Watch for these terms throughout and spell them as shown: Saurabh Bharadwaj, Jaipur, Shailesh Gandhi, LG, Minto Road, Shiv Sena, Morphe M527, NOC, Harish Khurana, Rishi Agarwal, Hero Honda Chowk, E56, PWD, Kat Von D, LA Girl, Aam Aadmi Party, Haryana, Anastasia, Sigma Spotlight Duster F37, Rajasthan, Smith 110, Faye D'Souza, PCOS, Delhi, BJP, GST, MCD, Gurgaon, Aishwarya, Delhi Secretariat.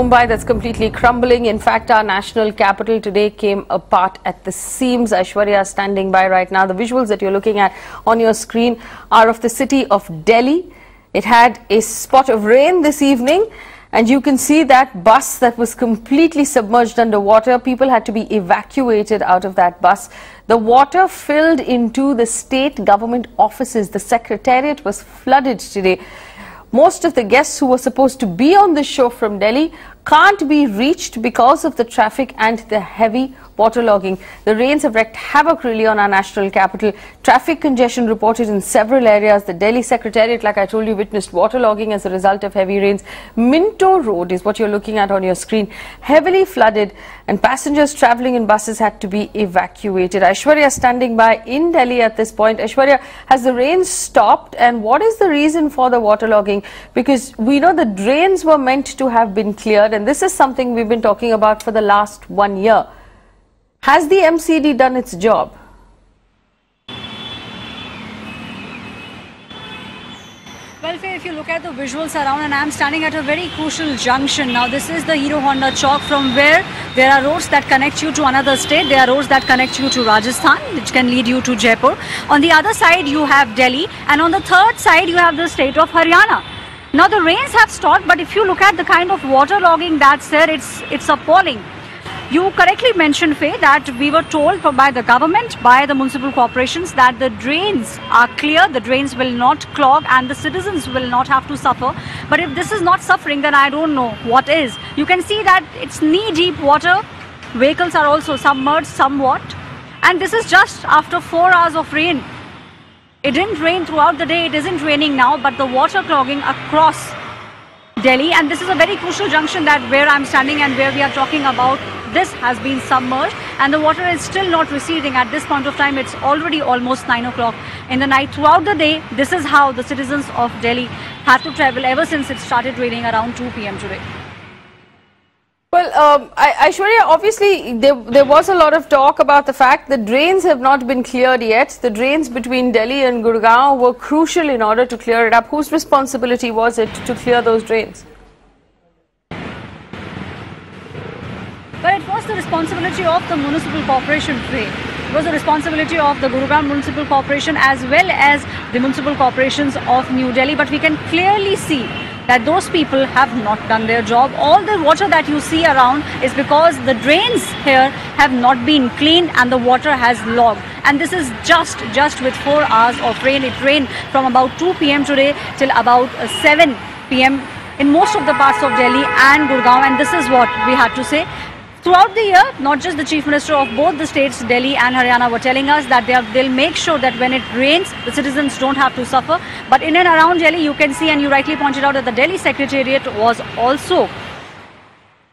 Mumbai that's completely crumbling. In fact, our national capital today came apart at the seams. Aishwarya standing by right now. The visuals that you're looking at on your screen are of the city of Delhi. It had a spot of rain this evening, and you can see that bus that was completely submerged underwater. People had to be evacuated out of that bus. The water filled into the state government offices. The Secretariat was flooded today. Most of the guests who were supposed to be on the show from Delhi can't be reached because of the traffic and the heavy waterlogging. The rains have wreaked havoc really on our national capital. Traffic congestion reported in several areas. The Delhi Secretariat, like I told you, witnessed waterlogging as a result of heavy rains. Minto Road is what you're looking at on your screen. Heavily flooded, and passengers travelling in buses had to be evacuated. Aishwarya standing by in Delhi at this point. Aishwarya, has the rain stopped, and what is the reason for the waterlogging? Because we know the drains were meant to have been cleared, and this is something we've been talking about for the last 1 year. Has the MCD done its job? Well, Faye, if you look at the visuals around, and I'm standing at a very crucial junction. Now, this is the Hero Honda Chowk, from where there are roads that connect you to another state. There are roads that connect you to Rajasthan, which can lead you to Jaipur. On the other side, you have Delhi. And on the third side, you have the state of Haryana. Now, the rains have stopped, but if you look at the kind of waterlogging that's there, it's appalling. You correctly mentioned, Faye, that we were told by the government, by the municipal corporations, that the drains are clear, the drains will not clog, and the citizens will not have to suffer. But if this is not suffering, then I don't know what is. You can see that it's knee-deep water. Vehicles are also submerged somewhat. And this is just after 4 hours of rain. It didn't rain throughout the day, it isn't raining now, but the water clogging across Delhi, and this is a very crucial junction that where I'm standing and where we are talking about, this has been submerged and the water is still not receding at this point of time. It's already almost 9 o'clock in the night. Throughout the day, this is how the citizens of Delhi had to travel ever since it started raining around 2 p.m. today. Well, Aishwarya, obviously there was a lot of talk about the fact the drains have not been cleared yet. The drains between Delhi and Gurgaon were crucial in order to clear it up. Whose responsibility was it to clear those drains? Well, it was the responsibility of the municipal corporation, Faye. It was the responsibility of the Gurgaon Municipal Corporation as well as the municipal corporations of New Delhi. But we can clearly see that those people have not done their job. All the water that you see around is because the drains here have not been cleaned and the water has logged. And this is just with 4 hours of rain. It rained from about 2 p.m. today till about 7 p.m. in most of the parts of Delhi and Gurgaon. And this is what we had to say. Throughout the year, not just the Chief Minister of both the states, Delhi and Haryana, were telling us that they'll make sure that when it rains, the citizens don't have to suffer. But in and around Delhi, you can see, and you rightly pointed out, that the Delhi Secretariat was also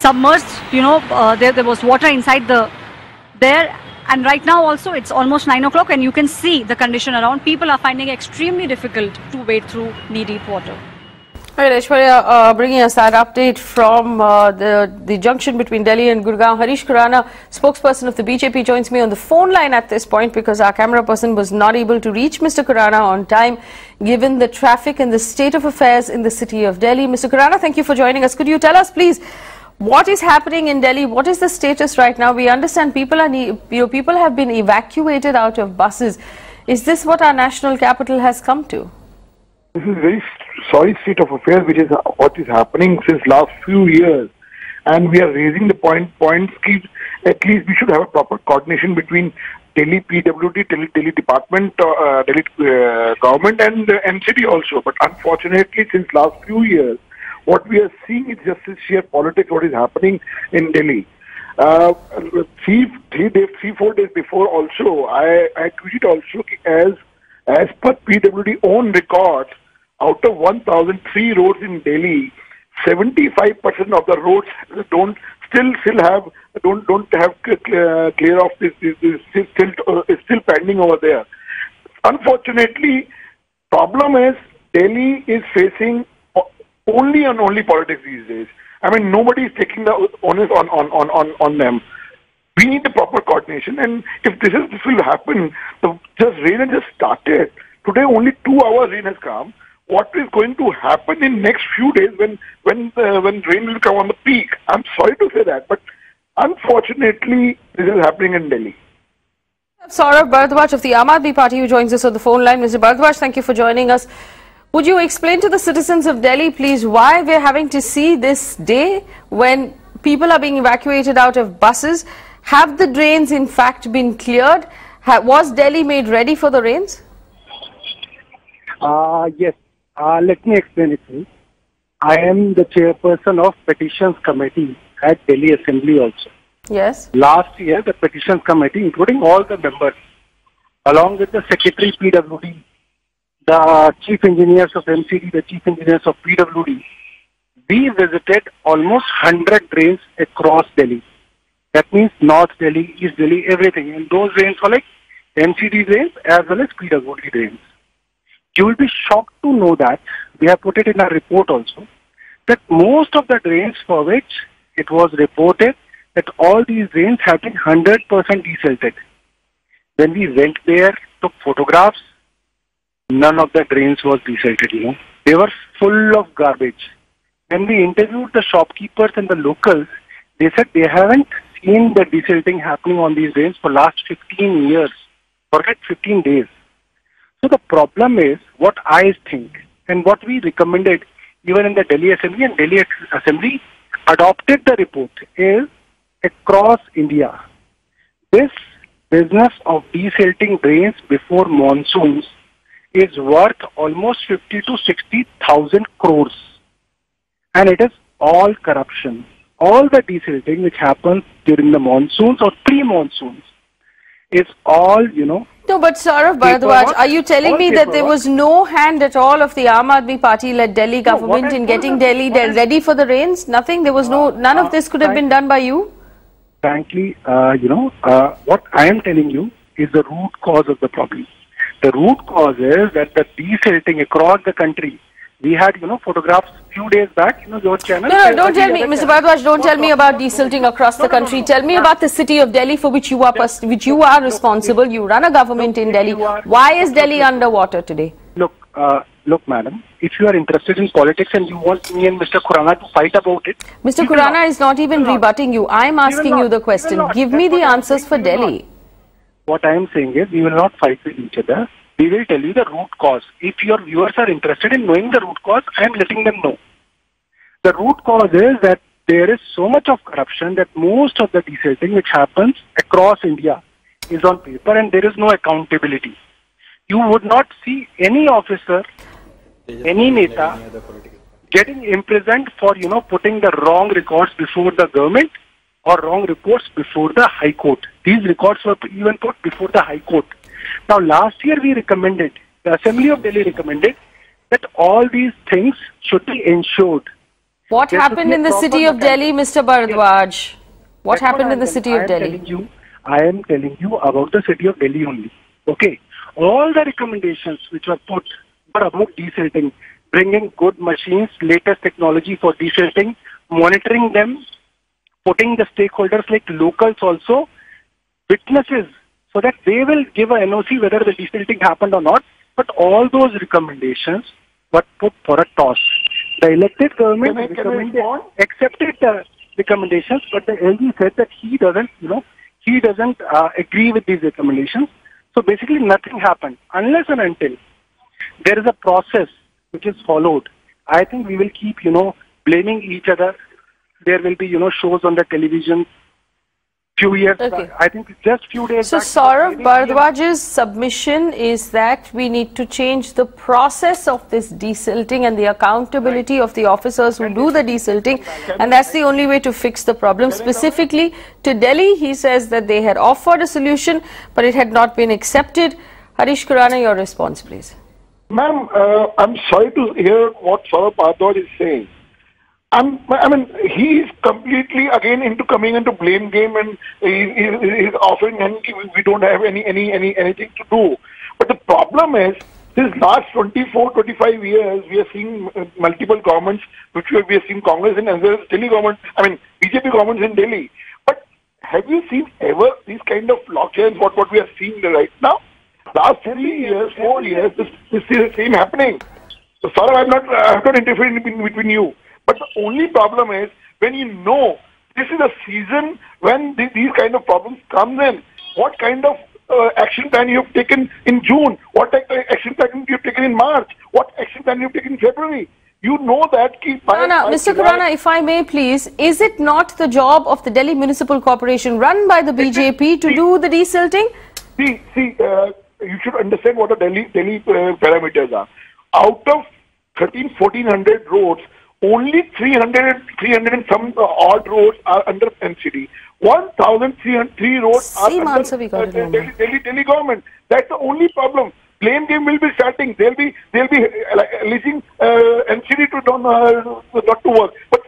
submerged. You know, there was water inside there. And right now also, it's almost 9 o'clock, and you can see the condition around. People are finding it extremely difficult to wade through knee-deep water. All right, Aishwarya, bringing us that update from the junction between Delhi and Gurgaon. Harish Khurana, spokesperson of the BJP, joins me on the phone line at this point because our camera person was not able to reach Mr. Khurana on time, given the traffic and the state of affairs in the city of Delhi. Mr. Khurana, thank you for joining us. Could you tell us, please, what is happening in Delhi? What is the status right now? We understand people are people have been evacuated out of buses. Is this what our national capital has come to? This is a very sorry state of affairs, which is what is happening since last few years. And we are raising the point schemes. At least we should have a proper coordination between Delhi PWD, Delhi Department, Delhi Government and MCD also. But unfortunately, since last few years, what we are seeing is just this sheer politics, what is happening in Delhi. Three, 4 days before also, I tweeted also as per PWD own records, out of 1,003 roads in Delhi, 75% of the roads don't have clear off. It's still pending over there. Unfortunately, problem is Delhi is facing only politics these days. I mean, nobody is taking the onus on them. We need the proper coordination, and if this will happen, just rain has just started today. Only 2 hours rain has come. what is going to happen in next few days when rain will come on the peak. I'm sorry to say that, but unfortunately, this is happening in Delhi. Saurabh Bharadwaj of the Aam Aadmi Party, who joins us on the phone line. Mr. Bharadwaj, thank you for joining us. Would you explain to the citizens of Delhi, please, why we're having to see this day when people are being evacuated out of buses? Have the drains, in fact, been cleared? Was Delhi made ready for the rains? Yes. Let me explain it to you. I am the chairperson of Petitions Committee at Delhi Assembly also. Yes. Last year, the Petitions Committee, including all the members, along with the Secretary PWD, the Chief Engineers of MCD, the Chief Engineers of PWD, we visited almost 100 drains across Delhi. That means North Delhi, East Delhi, everything. And those drains were like MCD drains as well as PWD drains. You will be shocked to know that, we have put it in our report also, that most of the drains for which it was reported that all these drains have been 100% desilted. When we went there, took photographs, none of the drains was desilted, you know. They were full of garbage. When we interviewed the shopkeepers and the locals, they said they haven't seen the desilting happening on these drains for last 15 years, forget 15 days. So the problem is, what I think and what we recommended even in the Delhi Assembly, and Delhi Assembly adopted the report, is across India, this business of desilting drains before monsoons is worth almost 50 to 60,000 crores. And it is all corruption. All the desilting which happens during the monsoons or pre-monsoons is all, you know. No, but Saurabh Bharadwaj, are you telling me that there was no hand at all of the Aam Aadmi Party-led Delhi government in getting Delhi ready for the rains? Nothing? There was no, none of this could have been done by you? Frankly, you know, what I am telling you is the root cause of the problem. The root cause is that the desilting across the country. We had, you know, photographs few days back, you know, your channel. No, no, don't tell me, Mr. Bharadwaj, don't tell me about desilting across the country. Tell me about the city of Delhi, for which you are responsible. You run a government in Delhi. Why is Delhi underwater today? Look, look, madam, if you are interested in politics and you want me and Mr. Khurana to fight about it. Mr. Khurana is not even rebutting you. I am asking you the question. Give me the answers for Delhi. What I am saying is, we will not fight with each other. We will tell you the root cause. If your viewers are interested in knowing the root cause, I am letting them know. The root cause is that there is so much of corruption that most of the desilting which happens across India is on paper and there is no accountability. You would not see any officer, any neta getting imprisoned for, you know, putting the wrong records before the government or wrong reports before the High Court. These records were even put before the High Court. Now, last year we recommended, the Assembly of Delhi recommended that all these things should be ensured. What happened in the city of Delhi, Mr. Bharadwaj? What happened in the city of Delhi? I am telling you about the city of Delhi only. Okay. All the recommendations which were put were about desilting, bringing good machines, latest technology for desilting, monitoring them, putting the stakeholders like locals also, witnesses, so that they will give a NOC whether the desilting happened or not. But all those recommendations were put for a toss. The elected government accepted the recommendations, but the LG said that he doesn't, you know, he doesn't agree with these recommendations. So basically nothing happened unless and until there is a process which is followed. I think we will keep, you know, blaming each other. There will be, you know, shows on the television. Few years back, I think just few days back. So Saurabh Bharadwaj's submission is that we need to change the process of this desilting and the accountability of the officers who do the desilting, and that's the only way to fix the problem. Specifically to Delhi, he says that they had offered a solution, but it had not been accepted. Harish Khurana, your response, please. Ma'am, I'm sorry to hear what Saurabh Bharadwaj is saying. I mean, he is completely again into coming into blame game, and he is offering, and we don't have anything to do. But the problem is, since last 24, 25 years, we are seeing multiple governments, which we have seen Congress in as well as Delhi government. I mean, BJP governments in Delhi. But have you seen ever these kind of lockdowns? What we are seeing right now? Last 3 years, 4 years, this is the same happening. So Saurabh, I have not interfered in between you. But the only problem is when you know this is a season when these kind of problems come in, what kind of action plan you have taken in June? What action plan you have taken in March? What action plan you have taken in February? You know that. Mr. Khurana, if I may please, is it not the job of the Delhi Municipal Corporation run by the BJP to do the desilting? You should understand what the Delhi parameters are. Out of 1,400 roads, only 300 and some odd roads are under MCD. 1,303 roads are under Delhi government. That's the only problem. Blame game will be starting. They'll be releasing MCD not to work. But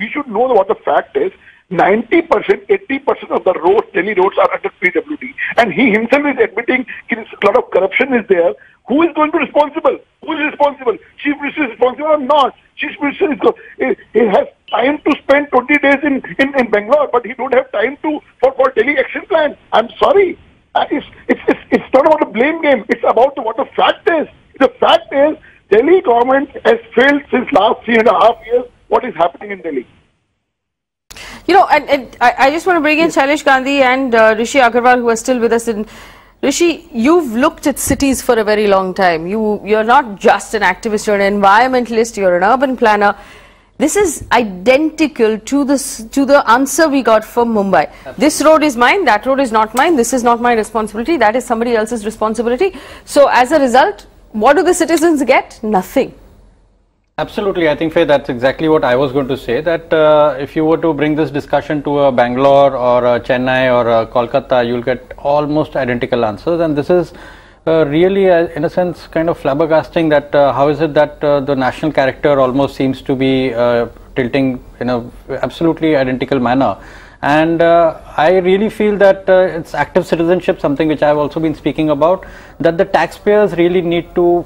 we should know what the fact is. 90%, 80% of the roads, Delhi roads, are under PWD. And he himself is admitting a lot of corruption is there. Who is going to be responsible? Who is responsible? Chief Minister is responsible or not? Chief Minister is he has time to spend 20 days in Bangalore, but he don't have time to for Delhi action plan. I'm sorry. It's not about a blame game. It's about what the fact is. The fact is Delhi government has failed since last 3.5 years. What is happening in Delhi? You know, and I just want to bring in Shailesh Gandhi and Rishi Agarwal, who are still with us. In Rishi, you've looked at cities for a very long time. You're not just an activist, you're an environmentalist, you're an urban planner. This is identical to the answer we got from Mumbai. Absolutely. This road is mine, that road is not mine, this is not my responsibility, that is somebody else's responsibility. So as a result, what do the citizens get? Nothing. Absolutely. I think, Faye, that's exactly what I was going to say, that if you were to bring this discussion to a Bangalore or a Chennai or a Kolkata, you'll get almost identical answers. And this is really, in a sense, kind of flabbergasting that how is it that the national character almost seems to be tilting in an absolutely identical manner. And I really feel that it's active citizenship, something which I've also been speaking about, that the taxpayers really need to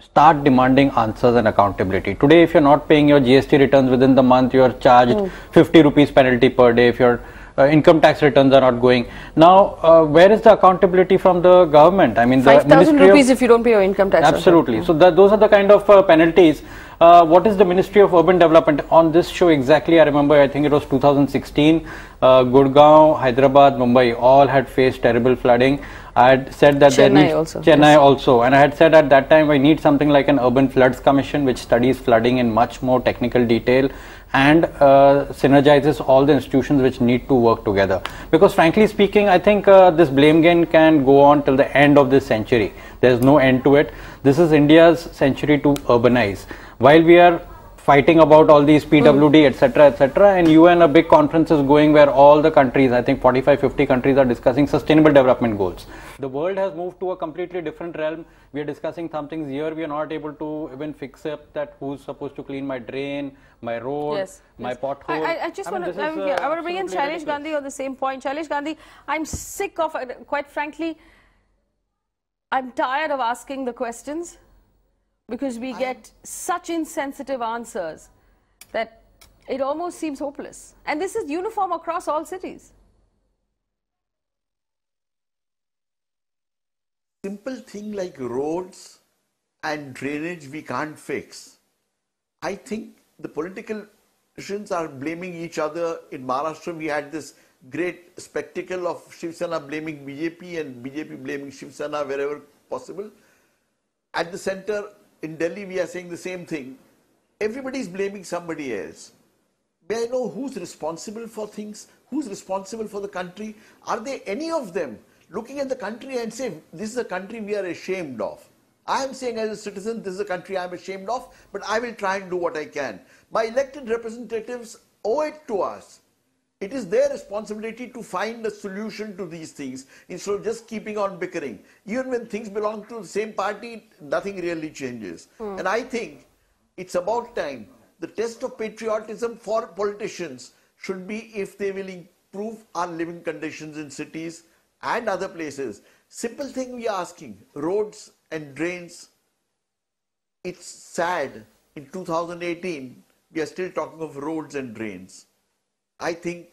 start demanding answers and accountability. Today, if you're not paying your GST returns within the month, you're charged 50 rupees penalty per day. If your income tax returns are not going. Now, where is the accountability from the government? I mean, 5,000 rupees if you don't pay your income tax. Absolutely. So those are the kind of penalties. What is the Ministry of Urban Development? On this show exactly, I remember, I think it was 2016, Gurgaon, Hyderabad, Mumbai all had faced terrible flooding. I had said that Chennai also, and I had said at that time I need something like an Urban Floods Commission which studies flooding in much more technical detail and synergizes all the institutions which need to work together. Because frankly speaking, I think this blame game can go on till the end of this century. There is no end to it. This is India's century to urbanize. While we are fighting about all these PWD, etc., etc., and UN, a big conference is going where all the countries, I think 45-50 countries, are discussing sustainable development goals. The world has moved to a completely different realm. We are discussing some things here. We are not able to even fix up that who's supposed to clean my drain, my road, my pothole. I want to bring in Shailesh Gandhi on the same point. Shailesh Gandhi, I'm sick of, quite frankly, I'm tired of asking the questions. Because we get such insensitive answers that it almost seems hopeless. And this is uniform across all cities. Simple thing like roads and drainage we can't fix. I think the politicians are blaming each other. In Maharashtra, we had this great spectacle of Shiv Sena blaming BJP and BJP blaming Shiv Sena wherever possible. At the center, in Delhi, we are saying the same thing. Everybody is blaming somebody else. May I know who's responsible for things? Who's responsible for the country? Are there any of them looking at the country and saying, this is a country we are ashamed of? I am saying as a citizen, this is a country I am ashamed of, but I will try and do what I can. My elected representatives owe it to us. It is their responsibility to find a solution to these things instead of just keeping on bickering. Even when things belong to the same party, nothing really changes. And I think it's about time. The test of patriotism for politicians should be if they will improve our living conditions in cities and other places. Simple thing we are asking, roads and drains. It's sad in 2018, we are still talking of roads and drains. I think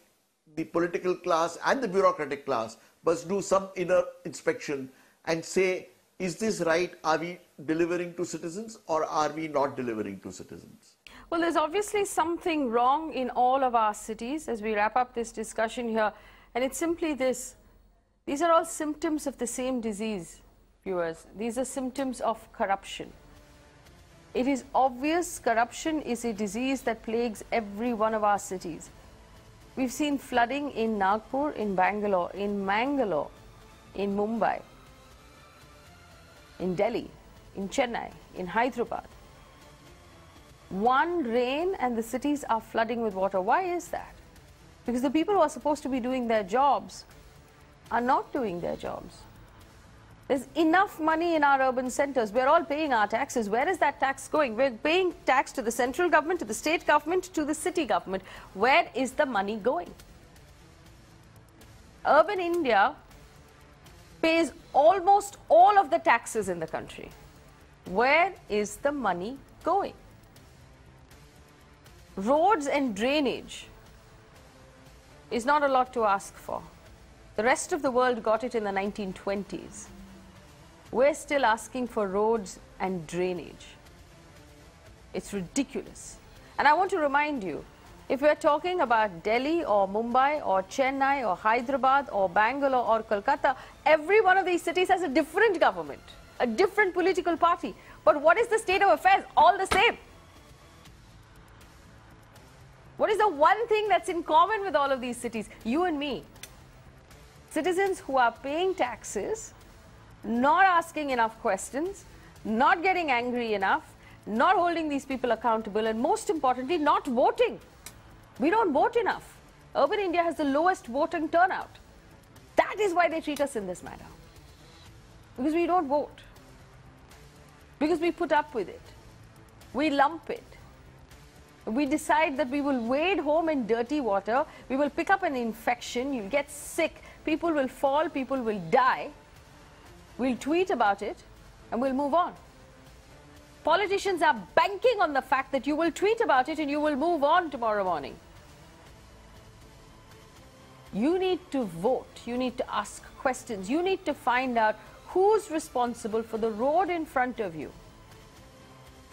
the political class and the bureaucratic class must do some inner inspection and say Is this right? Are we delivering to citizens or are we not delivering to citizens? Well, there's obviously something wrong in all of our cities as we wrap up this discussion here. And it's simply this. These are all symptoms of the same disease, viewers. These are symptoms of corruption. It is obvious corruption is a disease that plagues every one of our cities. We've seen flooding in Nagpur, in Bangalore, in Mangalore, in Mumbai, in Delhi, in Chennai, in Hyderabad. One rain and the cities are flooding with water. Why is that? Because the people who are supposed to be doing their jobs are not doing their jobs. There's enough money in our urban centers. We're all paying our taxes. Where is that tax going? We're paying tax to the central government, to the state government, to the city government. Where is the money going? Urban India pays almost all of the taxes in the country. Where is the money going? Roads and drainage is not a lot to ask for. The rest of the world got it in the 1920s. We're still asking for roads and drainage. It's ridiculous. And I want to remind you, if we're talking about Delhi or Mumbai or Chennai or Hyderabad or Bangalore or Kolkata, every one of these cities has a different government, a different political party. But what is the state of affairs? All the same. What is the one thing that's in common with all of these cities? You and me. Citizens who are paying taxes, not asking enough questions, not getting angry enough, not holding these people accountable, and most importantly, not voting. We don't vote enough. Urban India has the lowest voting turnout. That is why they treat us in this manner. Because we don't vote. Because we put up with it. We lump it. We decide that we will wade home in dirty water, we will pick up an infection, you'll get sick, people will fall, people will die. We'll tweet about it and we'll move on. Politicians are banking on the fact that you will tweet about it and you will move on tomorrow morning. You need to vote, you need to ask questions, you need to find out who's responsible for the road in front of you.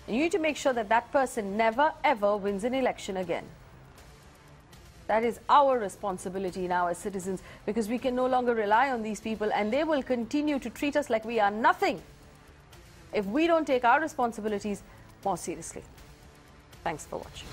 And you need to make sure that that person never ever wins an election again. That is our responsibility now as citizens, because we can no longer rely on these people and they will continue to treat us like we are nothing if we don't take our responsibilities more seriously. Thanks for watching.